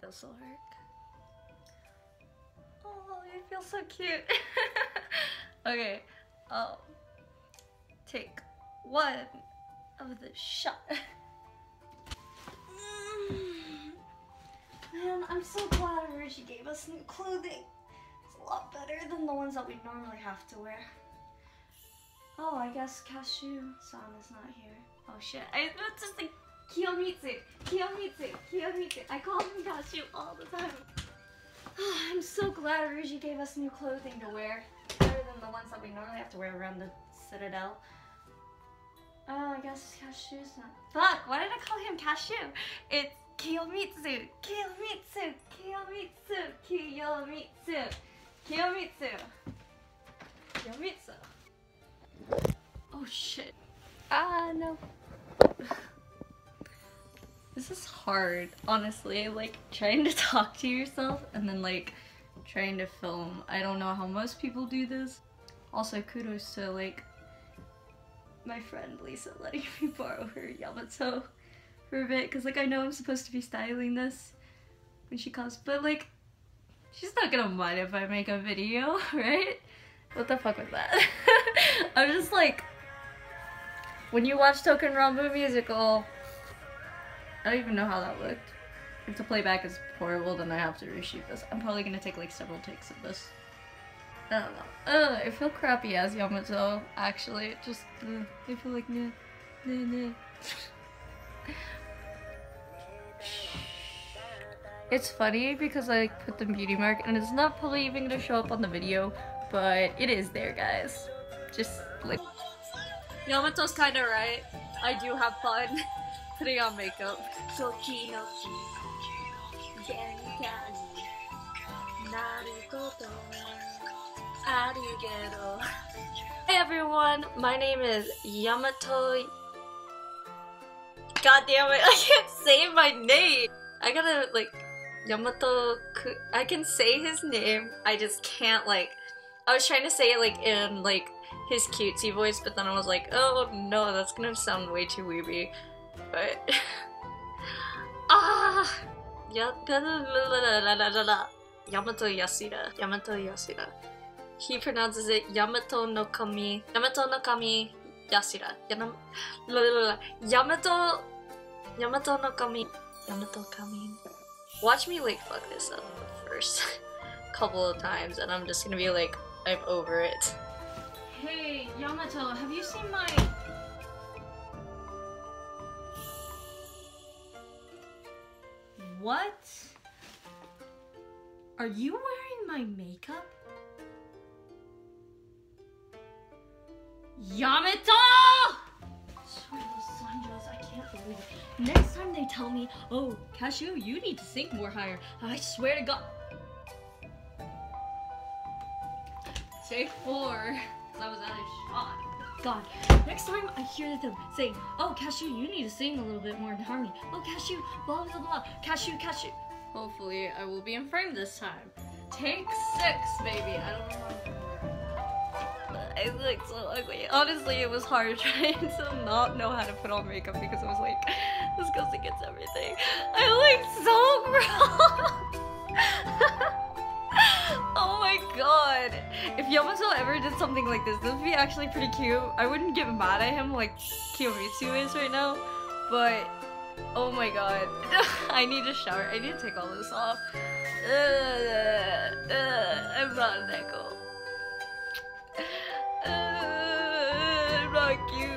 think this will work. Oh, you feel so cute. Okay, take one of the shot. Man, I'm so glad Ruji gave us new clothing. It's a lot better than the ones that we normally have to wear. Oh, I guess Kashuu-san is not here. Oh shit, I was just like, Kiyomitsu, Kiyomitsu, Kiyomitsu. I call him Kashuu all the time. Oh, I'm so glad Ruji gave us new clothing to wear. Better than the ones that we normally have to wear around the citadel. Oh, I guess Kashuu's not. Fuck, why did I call him Kashuu? It's Kiyomitsu, Kiyomitsu, Kiyomitsu, Kiyomitsu, Kiyomitsu, Kiyomitsu. Oh shit. Ah, no. This is hard, honestly, like trying to talk to yourself and then like trying to film. I don't know how most people do this. Also, kudos to like my friend Lisa letting me borrow her Yamato for a bit, cause like I know I'm supposed to be styling this when she comes, but like she's not gonna mind if I make a video, right? What the fuck was that? I'm just like, when you watch Touken Ranbu musical, I don't even know how that looked. If the playback is horrible, then I have to reshoot this. I'm probably gonna take like several takes of this. I don't know. I feel crappy as Yamato, actually. Just, I feel like, nah, nah, nah. It's funny because I like, put the beauty mark, and it's not probably even gonna show up on the video, but it is there, guys. Just like, Yamato's kinda right. I do have fun putting on makeup. Hey everyone, my name is Yamato. God damn it, I can't say my name. I gotta like Yamato. I can say his name. I just can't like. I was trying to say it like in like his cutesy voice, but then I was like, oh no, that's gonna sound way too weeby. But ah, Yamato Yasusada, Yamato Yasusada. He pronounces it Yamatonokami, Yamatonokami Yasusada, Yamato, Yamatonokami, Yamatokami. Watch me like fuck this up the first couple of times, and I'm just gonna be like, I'm over it. Hey, Yamato, have you seen my... What? Are you wearing my makeup? Yamato! Sweet Sanjos, I can't believe it. Next time they tell me, oh, Kashuu, you need to sink more higher. I swear to God. Take four. I was out of shot. God, next time I hear them saying, oh, Kashuu, you need to sing a little bit more in harmony. Oh, Kashuu, blah, blah, blah. Kashuu, Kashuu. Hopefully, I will be in frame this time. Take six, baby. I don't know. I look so ugly. Honestly, it was hard trying to not know how to put on makeup because I was like, this goes against everything. I look so gross. God, if Yamato ever did something like this would be actually pretty cute. I wouldn't get mad at him like Kiyomitsu is right now, but oh my god. I need a shower. I need to take all this off. I'm not an echo. I'm not cute.